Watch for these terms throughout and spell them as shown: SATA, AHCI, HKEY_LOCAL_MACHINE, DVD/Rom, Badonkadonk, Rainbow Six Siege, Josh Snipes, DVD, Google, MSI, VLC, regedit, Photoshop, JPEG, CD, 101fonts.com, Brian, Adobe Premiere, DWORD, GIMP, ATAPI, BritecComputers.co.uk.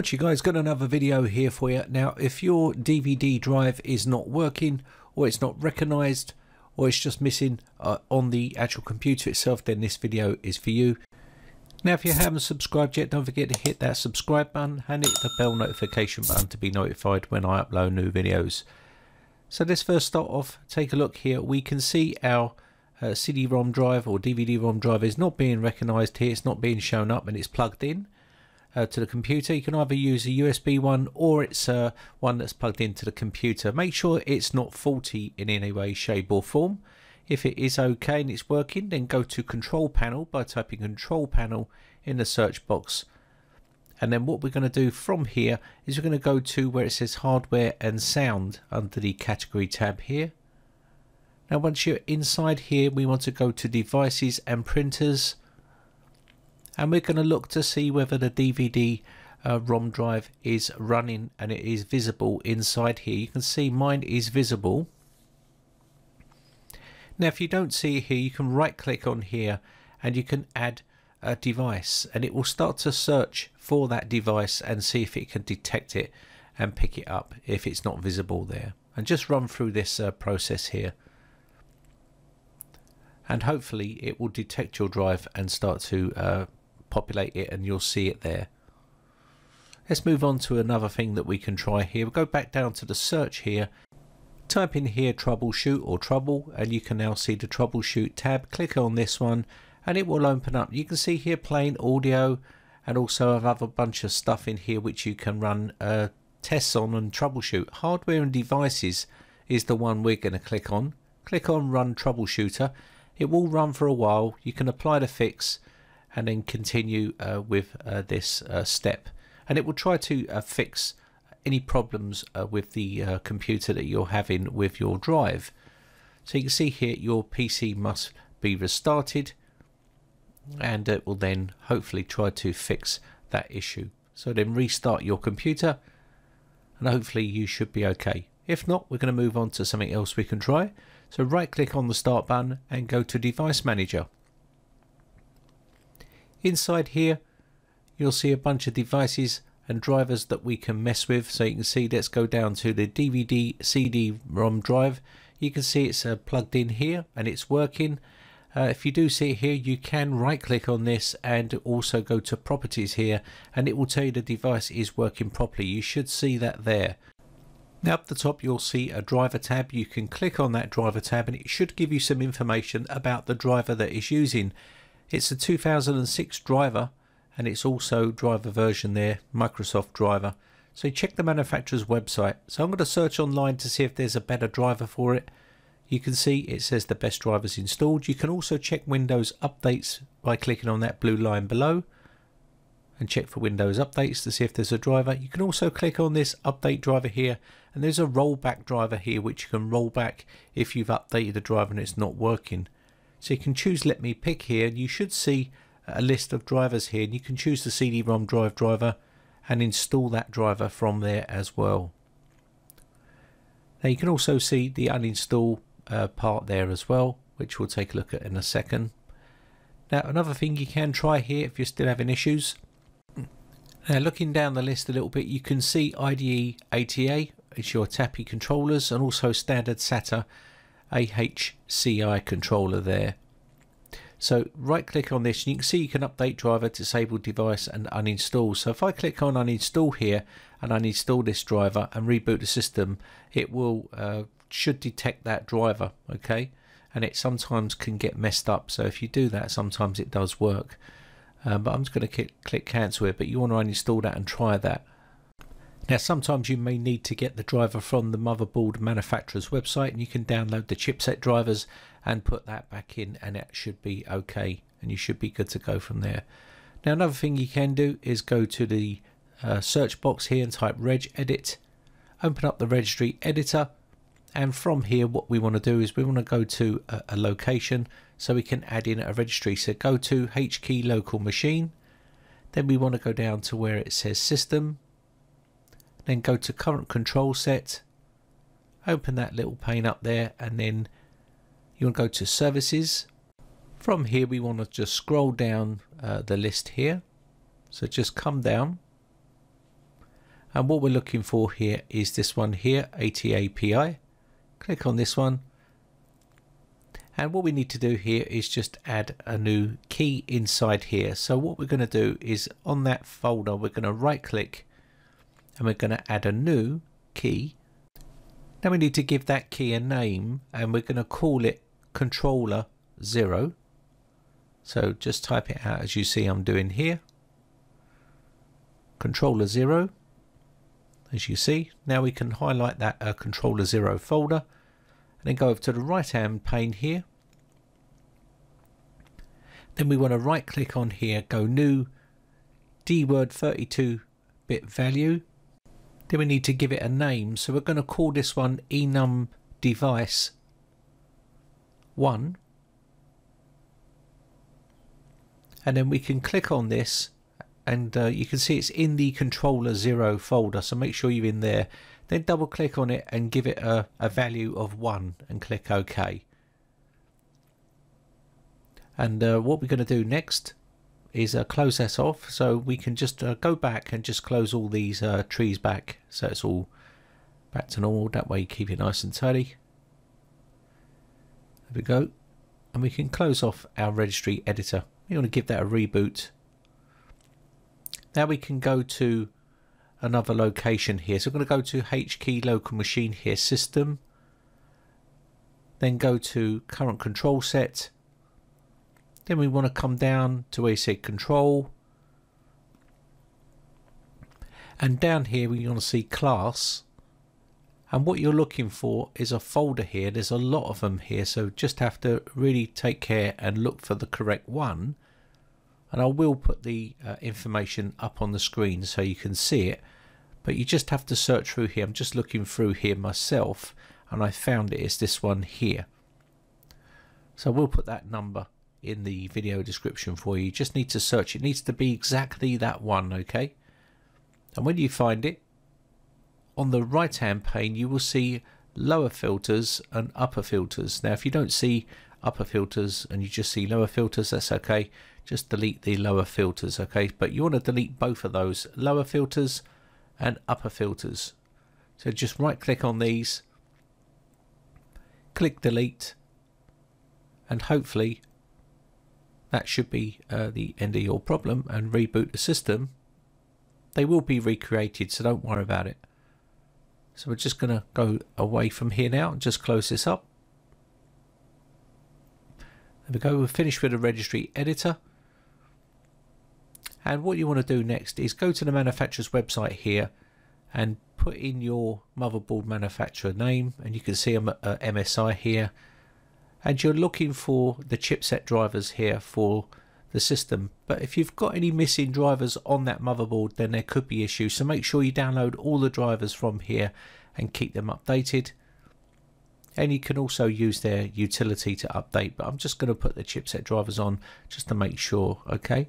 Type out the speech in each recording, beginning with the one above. what you guys, got another video here for you. Now if your DVD drive is not working, or it's not recognized, or it's just missing on the actual computer itself, then this video is for you. Now if you haven't subscribed yet, don't forget to hit that subscribe button and hit the bell notification button to be notified when I upload new videos. So let's first start off, take a look here. We can see our CD-ROM drive or DVD-ROM drive is not being recognized here. It's not being shown up and it's plugged in to the computer. You can either use a USB one, or it's one that's plugged into the computer. Make sure it's not faulty in any way, shape or form. If it is okay and it's working, then go to control panel by typing control panel in the search box. And then what we're going to do from here is we're going to go to where it says hardware and sound under the category tab here. Now once you're inside here, we want to go to devices and printers, and we're going to look to see whether the DVD ROM drive is running and it is visible inside here. You can see mine is visible. Now if you don't see it here, you can right click on here and you can add a device, and it will start to search for that device and see if it can detect it and pick it up if it's not visible there. And just run through this process here, and hopefully it will detect your drive and start to populate it, and you'll see it there. Let's move on to another thing that we can try here. We'll go back down to the search here, type in here troubleshoot or trouble, and you can now see the troubleshoot tab. Click on this one and it will open up. You can see here playing audio, and also have other bunch of stuff in here which you can run tests on and troubleshoot. Hardware and devices is the one we're going to click on. Click on run troubleshooter. It will run for a while. You can apply the fix and then continue with this step, and it will try to fix any problems with the computer that you're having with your drive. So you can see here your PC must be restarted, and it will then hopefully try to fix that issue. So then restart your computer and hopefully you should be okay. If not, we're going to move on to something else we can try. So right click on the start button and go to device manager. Inside here you'll see a bunch of devices and drivers that we can mess with. So you can see, let's go down to the DVD CD-ROM drive. You can see it's plugged in here and it's working. If you do see it here, you can right click on this and also go to properties here, and it will tell you the device is working properly. You should see that there. Now up the top you'll see a driver tab. You can click on that driver tab and it should give you some information about the driver that it's using. It's a 2006 driver, and it's also driver version there, Microsoft driver. So check the manufacturer's website. So I'm going to search online to see if there's a better driver for it. You can see it says the best drivers installed. You can also check Windows updates by clicking on that blue line below and check for Windows updates to see if there's a driver. You can also click on this update driver here, and there's a rollback driver here which you can roll back if you've updated the driver and it's not working. So you can choose let me pick here, and you should see a list of drivers here, and you can choose the CD-ROM drive driver and install that driver from there as well. Now you can also see the uninstall part there as well, which we'll take a look at in a second. Now another thing you can try here if you're still having issues. Now looking down the list a little bit, you can see IDE ATA, it's your ATAPI controllers, and also standard SATA AHCI controller there. So right click on this and you can see you can update driver, disable device and uninstall. So if I click on uninstall here and uninstall this driver and reboot the system, it will should detect that driver, okay, and it sometimes can get messed up. So if you do that, sometimes it does work, but I'm just going to click cancel it. But you want to uninstall that and try that. Now sometimes you may need to get the driver from the motherboard manufacturer's website, and you can download the chipset drivers and put that back in, and it should be okay, and you should be good to go from there. Now another thing you can do is go to the search box here and type regedit, open up the registry editor, and from here what we want to do is we want to go to a location so we can add in a registry. So go to HKEY local machine, then we want to go down to where it says system, then go to current control set, open that little pane up there, and then you want to go to services. From here we want to just scroll down the list here, so just come down And what we're looking for here is this one here, ATAPI. Click on this one. And what we need to do here is just add a new key inside here. So what we're going to do is on that folder, we're going to right click and we're going to add a new key. Now we need to give that key a name and we're going to call it controller 0. So just type it out as you see I'm doing here. Controller 0. As you see, now we can highlight that controller 0 folder and then go over to the right hand pane here. Then we want to right click on here, go new DWORD 32-bit value. Then we need to give it a name, so we're going to call this one enum device 1. And then we can click on this and you can see it's in the controller 0 folder, so make sure you're in there. Then double click on it and give it a value of 1 and click OK. And what we're going to do next is close that off, so we can just go back and just close all these trees back, so it's all back to normal. That way you keep it nice and tidy. There we go. And we can close off our registry editor. You want to give that a reboot. Now we can go to another location here. So I'm going to go to HKEY local machine here, system. Then go to current control set. Then we want to come down to where you say control. And down here we want to see class. And what you're looking for is a folder here. There's a lot of them here, so just have to really take care and look for the correct one. And I will put the information up on the screen so you can see it, but you just have to search through here. I'm just looking through here myself and I found it is this one here. So we'll put that number in the video description for you. You just need to search. It needs to be exactly that one, okay? And when you find it, on the right hand pane you will see lower filters and upper filters. Now if you don't see upper filters and you just see lower filters, that's okay. Just delete the lower filters, okay? But you want to delete both of those, lower filters and upper filters. So just right click on these, click delete, and hopefully that should be the end of your problem, and reboot the system. They will be recreated, so don't worry about it. So we're just going to go away from here now and just close this up. There we go, we're finished with the registry editor. And what you want to do next is go to the manufacturer's website here and put in your motherboard manufacturer name, and you can see I'm at MSI here. And you're looking for the chipset drivers here for the system, but if you've got any missing drivers on that motherboard then there could be issues, so make sure you download all the drivers from here and keep them updated. And you can also use their utility to update, but I'm just going to put the chipset drivers on just to make sure, okay?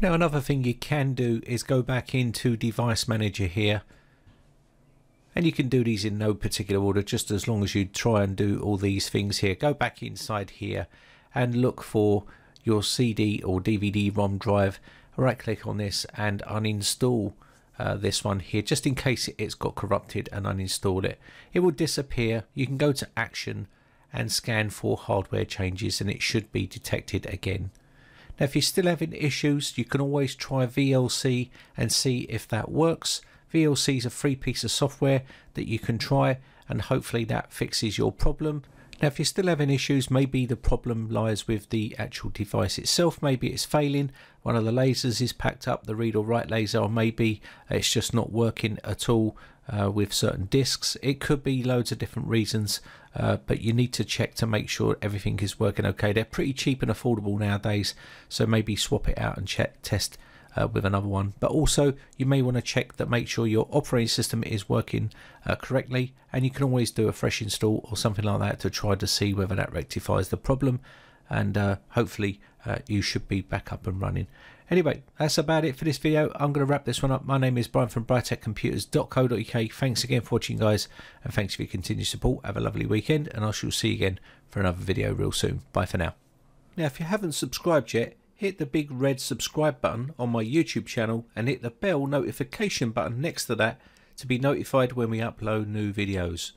Now another thing you can do is go back into device manager here, and you can do these in no particular order, just as long as you try and do all these things here. Go back inside here and look for your CD or DVD ROM drive, right click on this and uninstall this one here, just in case it's got corrupted, and uninstall it. It will disappear. You can go to action and scan for hardware changes and it should be detected again. Now if you're still having issues, you can always try VLC and see if that works. VLC is a free piece of software that you can try and hopefully that fixes your problem. Now if you're still having issues, maybe the problem lies with the actual device itself. Maybe it's failing, one of the lasers is packed up, the read or write laser, or maybe it's just not working at all with certain discs. It could be loads of different reasons, but you need to check to make sure everything is working okay. They're pretty cheap and affordable nowadays, so maybe swap it out and test with another one. But also you may want to check that, make sure your operating system is working correctly, and you can always do a fresh install or something like that to try to see whether that rectifies the problem, and hopefully you should be back up and running. Anyway, that's about it for this video. I'm going to wrap this one up. My name is Brian from BritecComputers.co.uk. Thanks again for watching, guys, and thanks for your continued support. Have a lovely weekend and I shall see you again for another video real soon. Bye for now. Now if you haven't subscribed yet, hit the big red subscribe button on my YouTube channel and hit the bell notification button next to that to be notified when we upload new videos.